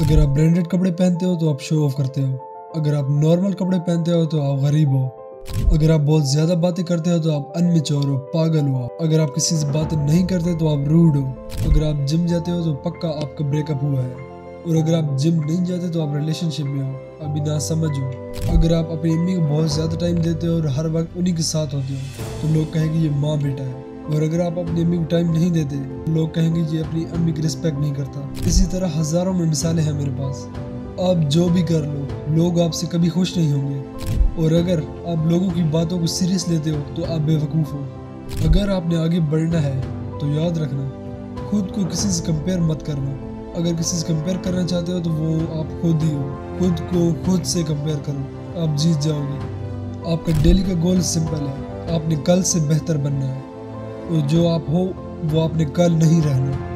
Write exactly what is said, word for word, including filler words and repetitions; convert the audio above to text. अगर आप ब्रांडेड कपड़े पहनते हो तो आप शो ऑफ करते हो, अगर आप नॉर्मल कपड़े पहनते हो तो आप गरीब हो, अगर आप बहुत ज्यादा बातें करते हो तो आप अनमेच्योर हो, पागल हो, अगर आप किसी से बातें नहीं करते तो आप रूड हो, अगर आप जिम जाते हो तो पक्का आपका ब्रेकअप हुआ है, और अगर आप जिम नहीं जाते तो आप रिलेशनशिप में हो, अभी ना समझो। अगर आप अपनी अम्मी को बहुत ज़्यादा टाइम देते हो और हर वक्त उन्हीं के साथ होते हो तो लोग कहेंगे ये माँ बेटा है, और अगर आप अपनी अम्मी को टाइम नहीं देते तो लोग कहेंगे ये अपनी अम्मी की रिस्पेक्ट नहीं करता। इसी तरह हज़ारों में मिसालें हैं मेरे पास। आप जो भी कर लो लोग आपसे कभी खुश नहीं होंगे, और अगर आप लोगों की बातों को सीरियस लेते हो तो आप बेवकूफ़ हो। अगर आपने आगे बढ़ना है तो याद रखना, खुद को किसी से कंपेयर मत करना। अगर किसी से कंपेयर करना चाहते हो तो वो आप खुद ही हो। खुद को खुद से कंपेयर करो, आप जीत जाओगे। आपका डेली का गोल सिंपल है, आपने कल से बेहतर बनना है, और जो आप हो वो आपने कल नहीं रहना।